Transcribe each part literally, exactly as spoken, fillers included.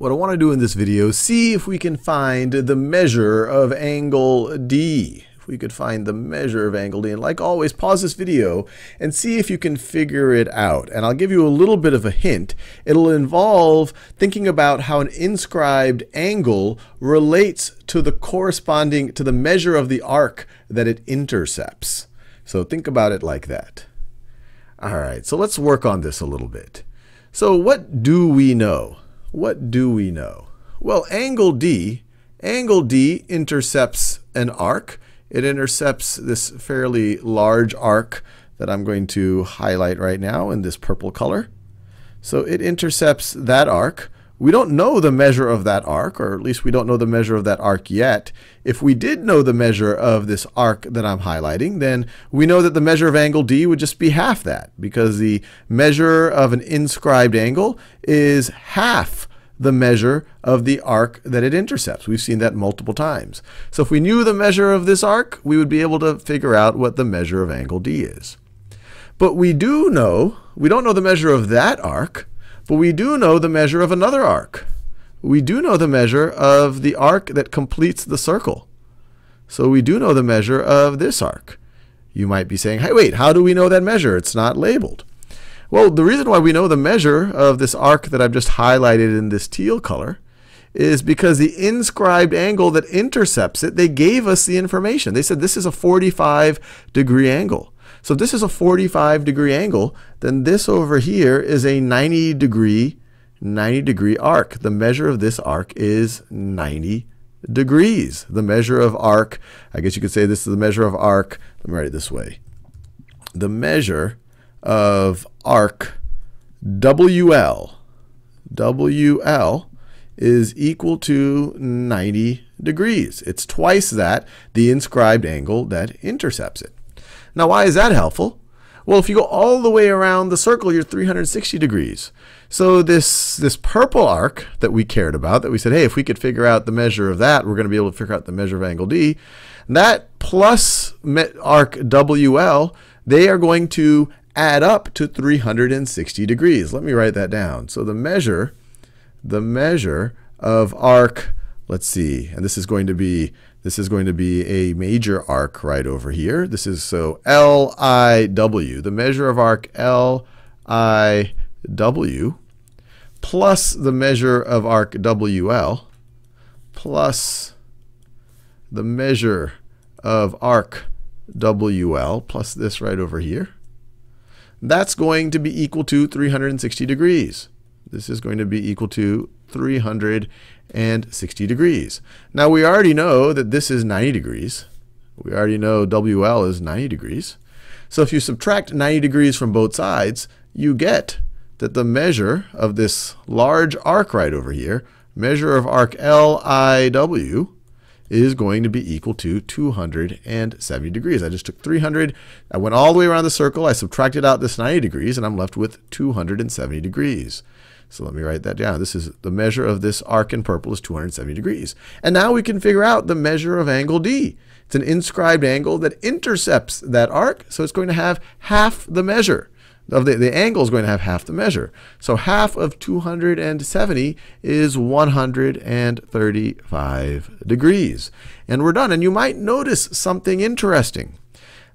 What I want to do in this video, see if we can find the measure of angle D. If we could find the measure of angle D, and like always, pause this video and see if you can figure it out. And I'll give you a little bit of a hint. It'll involve thinking about how an inscribed angle relates to the corresponding, to the measure of the arc that it intercepts. So think about it like that. All right, so let's work on this a little bit. So what do we know? What do we know? Well, angle D, angle D intercepts an arc. It intercepts this fairly large arc that I'm going to highlight right now in this purple color. So it intercepts that arc. We don't know the measure of that arc, or at least we don't know the measure of that arc yet. If we did know the measure of this arc that I'm highlighting, then we know that the measure of angle D would just be half that, because the measure of an inscribed angle is half the measure of the arc that it intercepts. We've seen that multiple times. So if we knew the measure of this arc, we would be able to figure out what the measure of angle D is. But we do know, we don't know the measure of that arc, but we do know the measure of another arc. We do know the measure of the arc that completes the circle. So we do know the measure of this arc. You might be saying, hey, wait, how do we know that measure? It's not labeled. Well, the reason why we know the measure of this arc that I've just highlighted in this teal color is because the inscribed angle that intercepts it, they gave us the information. They said this is a forty-five degree angle. So if this is a forty-five degree angle, then this over here is a ninety degree, ninety degree arc. The measure of this arc is ninety degrees. The measure of arc, I guess you could say this is the measure of arc. Let me write it this way. The measure of arc W L, W L is equal to ninety degrees. It's twice that, the inscribed angle that intercepts it. Now, why is that helpful? Well, if you go all the way around the circle, you're three hundred sixty degrees. So this, this purple arc that we cared about, that we said, hey, if we could figure out the measure of that, we're going to be able to figure out the measure of angle D. That plus arc W L, they are going to add up to three hundred sixty degrees. Let me write that down. So the measure, the measure of arc, let's see, and this is going to be This is going to be a major arc right over here. This is so L I W, the measure of arc L I W plus the measure of arc W L plus the measure of arc W L plus this right over here. That's going to be equal to three hundred sixty degrees. This is going to be equal to three hundred sixty degrees. Now we already know that this is ninety degrees. We already know W L is ninety degrees. So if you subtract ninety degrees from both sides, you get that the measure of this large arc right over here, measure of arc L I W, is going to be equal to two hundred seventy degrees. I just took three hundred, I went all the way around the circle, I subtracted out this ninety degrees, and I'm left with two hundred seventy degrees. So let me write that down. This is the measure of this arc in purple is two hundred seventy degrees. And now we can figure out the measure of angle D. It's an inscribed angle that intercepts that arc, so it's going to have half the measure. Of the, the angle is going to have half the measure. So half of two hundred seventy is one hundred thirty-five degrees. And we're done. And you might notice something interesting,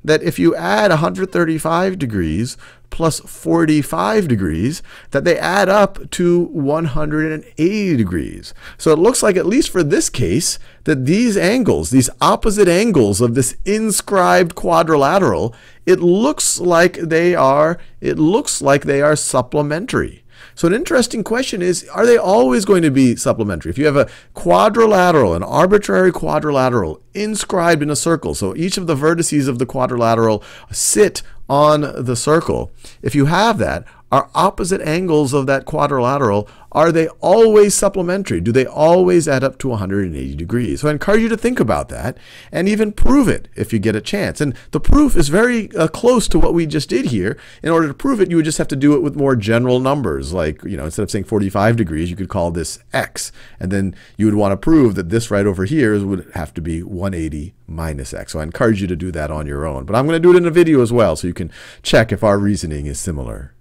that if you add one hundred thirty-five degrees plus forty-five degrees, that they add up to one hundred eighty degrees. So it looks like, at least for this case, that these angles, these opposite angles of this inscribed quadrilateral, it looks like they are, it looks like they are supplementary. So an interesting question is, are they always going to be supplementary? If you have a quadrilateral, an arbitrary quadrilateral inscribed in a circle, so each of the vertices of the quadrilateral sit on the circle, if you have that, are opposite angles of that quadrilateral, are they always supplementary? Do they always add up to one hundred eighty degrees? So I encourage you to think about that and even prove it if you get a chance. And the proof is very uh, close to what we just did here. In order to prove it, you would just have to do it with more general numbers. Like, you know, instead of saying forty-five degrees, you could call this x. And then you would want to prove that this right over here would have to be one hundred eighty minus x. So I encourage you to do that on your own. But I'm going to do it in a video as well, so you can check if our reasoning is similar.